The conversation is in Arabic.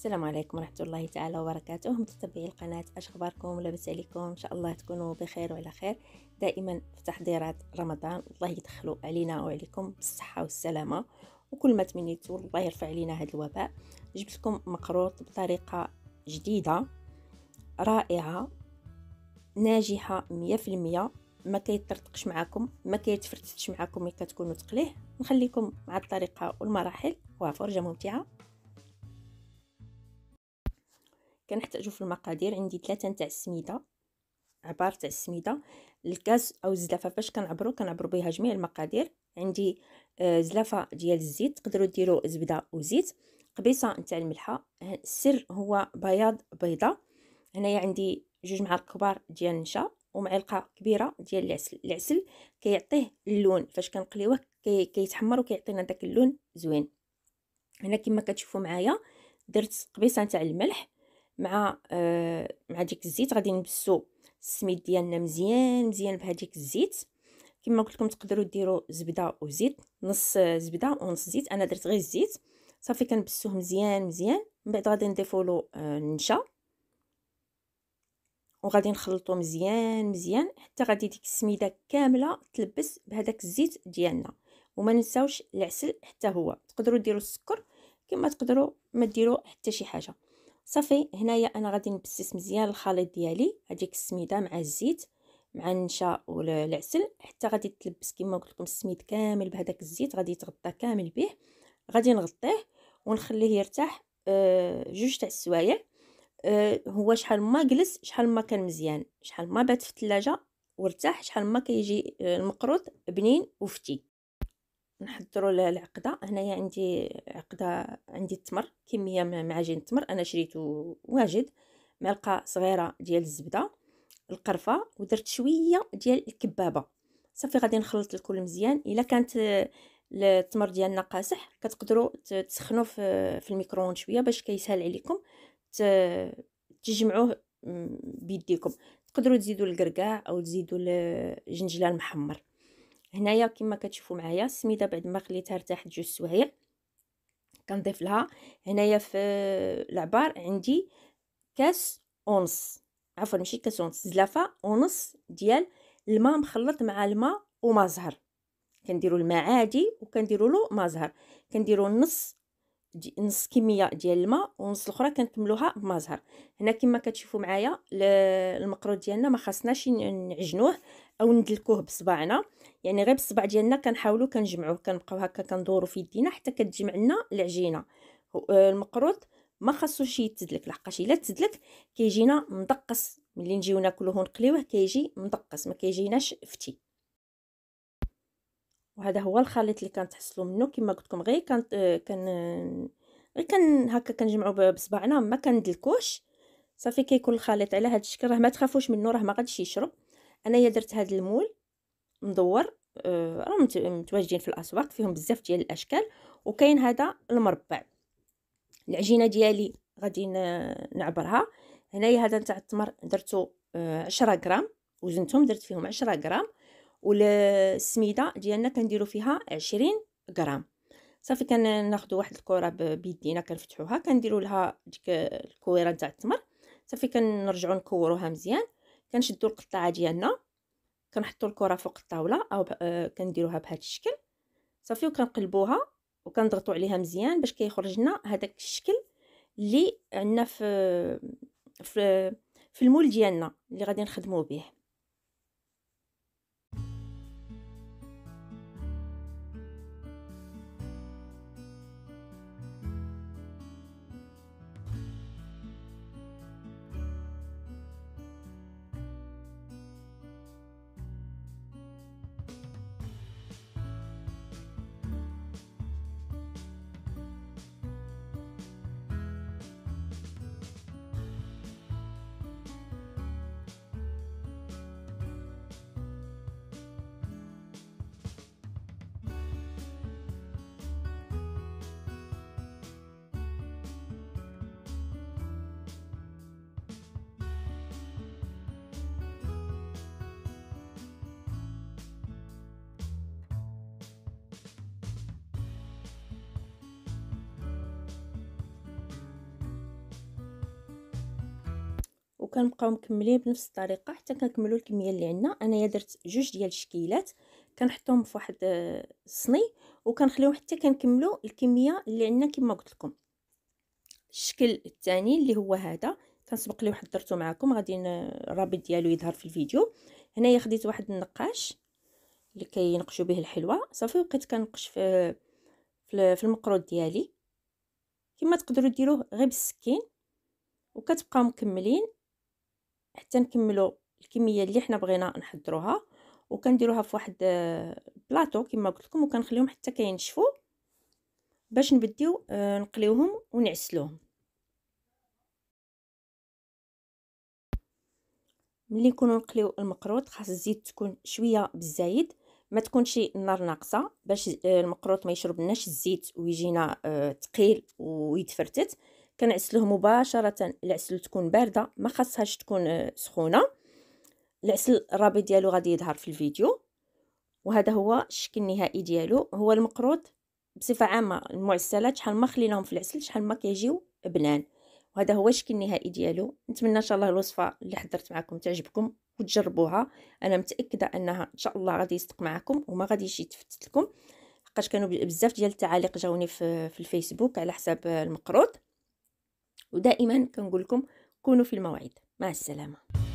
السلام عليكم ورحمه الله تعالى وبركاته. متتبعي القناه، اش اخباركم؟ لاباس عليكم؟ ان شاء الله تكونوا بخير وعلى خير دائما في تحضيرات رمضان. الله يدخلوا علينا وعليكم بالصحه والسلامه وكل ما تمنيتو، الله يرفع علينا هذا الوباء. جبت لكم مقروط بطريقه جديده رائعه ناجحه 100%، ما كيترتقش معكم، ما كيتفرتش معكم ملي كتكونوا تقليه. نخليكم مع الطريقه والمراحل وفرجه ممتعه. كنحتاجو في المقادير، عندي 3 نتاع السميده، عبار تاع السميده، الكاس او الزلافه. فاش كنعبرو بها جميع المقادير. عندي زلافه ديال الزيت، تقدروا ديروا زبده وزيت، قبيصه نتاع الملحه، السر هو بياض بيضه. هنايا عندي 2 معالق كبار ديال النشا ومعلقه كبيره ديال العسل. العسل كيعطيه اللون، فاش كنقليوه كيتحمر وكيعطينا داك اللون زوين. هنا كما كتشوفوا معايا درت قبيصه نتاع الملح مع ديك الزيت. غادي نبسو السميد ديالنا مزيان بهذيك الزيت. كما قلت لكم تقدروا ديروا زبده وزيت، نص زبده ونص زيت، انا درت غير الزيت. صافي كنبسوه مزيان، من بعد غادي نضيفوا له النشا وغادي نخلطو مزيان حتى غادي ديك السميده كامله تلبس بهذاك الزيت ديالنا. وما ننساوش العسل حتى هو، تقدروا ديروا السكر كما تقدروا ما ديروا حتى شي حاجه. صافي هنايا انا غادي نبسس مزيان الخليط ديالي، هذيك السميده مع الزيت مع النشا والعسل، حتى غادي تلبس كما قلت لكم السميد كامل بهذاك الزيت، غادي يتغطى كامل به. غادي نغطيه ونخليه يرتاح 2 تاع السوايع. هو شحال ما جلس، شحال ما كان مزيان، شحال ما بات في الثلاجه وارتاح، شحال ما كيجي المقروط بنين وفتي. نحضروا العقده. هنايا عندي عقده، عندي التمر، كميه معجين التمر انا شريته واجد، معلقه صغيره ديال الزبده، القرفه، ودرت شويه ديال الكبابه. صافي غادي نخلط الكل مزيان. الا كانت التمر ديالنا قاصح كتقدروا تسخنوا في الميكروون شويه باش كيسهل عليكم تجمعوه بيديكم. تقدروا تزيدوا الكركاع او تزيدوا الجنجله المحمر. هنايا كما كتشوفوا معايا السميده بعد ما خليتها ارتاحت 2 سوايع كنضيف لها. هنايا في العبار عندي كاس ونص، عفوا ماشي كاس ونص، زلافه ونص ديال الماء مخلط مع الماء وما زهر. كنديروا الماء عادي وكنديروا له ما زهر، كنديروا نص كميه ديال الماء ونص الاخرى كنكملوها بما زهر. هنا كما كتشوفوا معايا المقروط ديالنا ما خاصناش نعجنوه او ندلكوه بصباعنا، يعني غير بالصبع ديالنا كنحاولوا كنجمعوه، كنبقاو هكا كندورو في يدينا حتى كتجمع لنا العجينه. المقروط ما خاصوش يتدلك، لحقاش الا تدلك كيجينا مدقص، ملي نجيو ناكلوه ونقليوه كيجي مدقص، ما كيجيناش فتي. وهذا هو الخليط اللي كنتحصلوا منه. كما قلت لكم غير هكا كنجمعوا بصباعنا، ما كندلكوش. صافي كيكون الخليط على هذا الشكل، راه ما تخافوش منه، راه ما غاديش يشرب. انايا درت هذا المول مدور، راه متواجدين في الاسواق، فيهم بزاف ديال الاشكال. وكاين هذا المربع. العجينه ديالي غادي نعبرها. هنايا هذا نتاع التمر درته 10 غرام، وزنتهم درت فيهم 10 غرام، والسميده ديالنا كنديروا فيها 20 غرام. صافي كناخذوا واحد الكره بيدينا، كنفتحوها، كنديروا لها ديك الكويره نتاع التمر. صافي كنرجعوا نكوروها مزيان، كنشدوا القطعه ديالنا، كنحطوا الكره فوق الطاوله او كنديروها بهذا الشكل. صافي وكنقلبوها وكنضغطوا عليها مزيان باش كيخرج لنا هذاك الشكل اللي عندنا في المول ديالنا اللي غادي نخدموا به. وكنبقاو مكملين بنفس الطريقه حتى كنكملوا الكميه اللي عندنا. انايا درت جوج ديال الشكيلات كنحطهم في واحد الصني وكنخليهم حتى كنكملوا الكميه اللي عندنا. كما قلت لكم الشكل الثاني اللي هو هذا كنسبق ليه وحضرته معكم، غادي الرابط ديالو يظهر في الفيديو. هنايا خديت واحد النقاش اللي كينقشوا به الحلوه، صافي وبقيت كنقش في المقروض ديالي. كما تقدروا ديروه غير بالسكين وكتبقاو مكملين حتى نكملوا الكميه اللي حنا بغينا نحضروها، وكنديروها في واحد بلاطو كما قلت لكم، وكنخليهم حتى كينشفوا باش نبديو نقليوهم ونعسلوهم. ملي نكونوا نقليو المقروط خاص الزيت تكون شويه بالزايد، ما تكونش النار ناقصه باش المقروط ما يشربناش الزيت ويجينا ثقيل ويتفرتت. كنعسلوه مباشره، العسل تكون بارده ما خاصهاش تكون سخونه. العسل الرابط ديالو غادي يظهر في الفيديو. وهذا هو الشكل النهائي ديالو. هو المقروط بصفه عامه المعسلات شحال ما خليناهم في العسل شحال ما كيجيو بنان. وهذا هو الشكل النهائي ديالو. نتمنى ان شاء الله الوصفه اللي حضرت معكم تعجبكم وتجربوها. انا متاكده انها ان شاء الله غادي يصدق معكم وما غاديش يتفتت لكم، حقاش كانوا بزاف ديال التعاليق جاوني في الفيسبوك على حساب المقروض. ودائما كنقول لكم كونوا في الموعد. مع السلامه.